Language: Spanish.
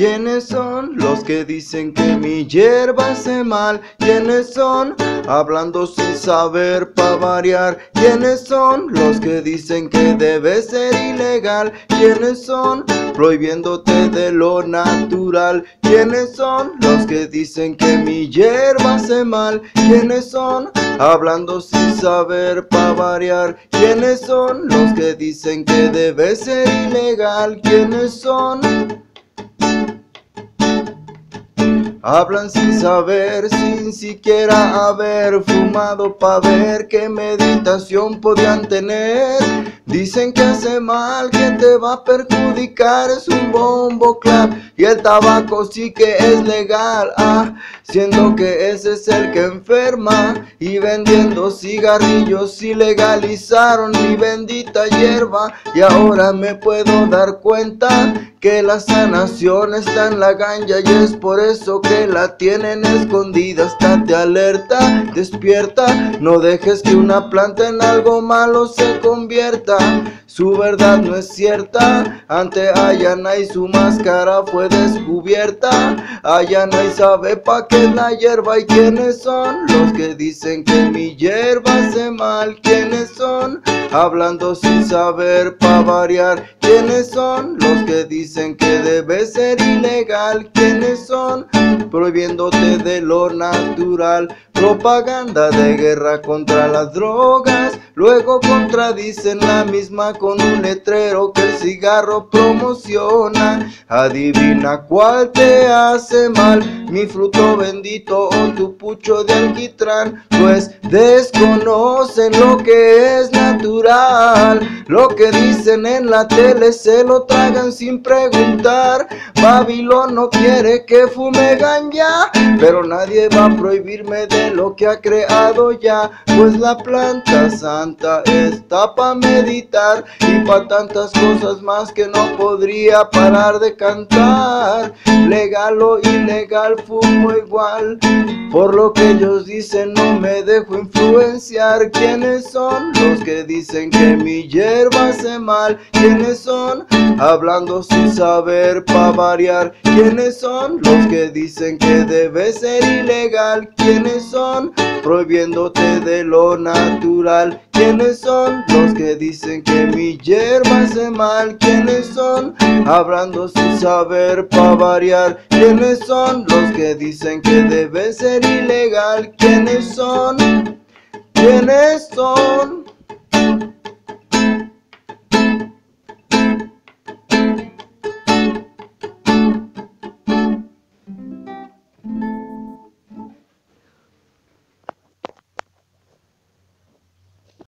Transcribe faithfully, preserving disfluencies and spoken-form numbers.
¿Quiénes son los que dicen que mi hierba hace mal? ¿Quiénes son? Hablando sin saber pa' variar. ¿Quiénes son los que dicen que debe ser ilegal? ¿Quiénes son? Prohibiéndote de lo natural. ¿Quiénes son los que dicen que mi hierba hace mal? ¿Quiénes son? Hablando sin saber pa' variar. ¿Quiénes son los que dicen que debe ser ilegal? ¿Quiénes son? Hablan sin saber, sin siquiera haber fumado pa' ver qué meditación podían tener. Dicen que hace mal, que te va a perjudicar, es un bombo clap, y el tabaco sí que es legal, ah, siendo que ese es el que enferma, y vendiendo cigarrillos sí legalizaron mi bendita hierba, y ahora me puedo dar cuenta que la sanación está en la ganja, y es por eso que la tienen escondida. Estate alerta, despierta, no dejes que una planta en algo malo se convierta. Su verdad no es cierta, ante Ayana y su máscara fue descubierta. Ayana y sabe pa' qué es la hierba. ¿Y quiénes son los que dicen que mi hierba hace mal? ¿Quiénes son? Hablando sin saber pa' variar. ¿Quiénes son los que dicen que debe ser ilegal? ¿Quiénes son? Prohibiéndote de lo natural. Propaganda de guerra contra las drogas. Luego contradicen la misma con un letrero que el cigarro promociona. Adivina cuál te hace mal, mi fruto bendito o tu pucho de alquitrán. Pues desconocen lo que es natural. Lo que dicen en la tele se lo tragan sin preguntar. Babilón no quiere que fume ganja, pero nadie va a prohibirme de lo que ha creado ya. Pues la planta santa está pa' meditar y pa' tantas cosas más que no podría parar de cantar. Legal o ilegal fumo igual, por lo que ellos dicen no me dejo influenciar. ¿Quiénes son los que dicen que mi hierba hace mal? ¿Quiénes son? Hablando sin saber pa' variar. ¿Quiénes son los que dicen que debe ser ilegal? ¿Quiénes son? Prohibiéndote de lo natural. ¿Quiénes son los que dicen que mi hierba hace mal? ¿Quiénes son? Hablando sin saber pa' variar. ¿Quiénes son los que dicen que debe ser ilegal? ¿Quiénes son? ¿Quiénes son?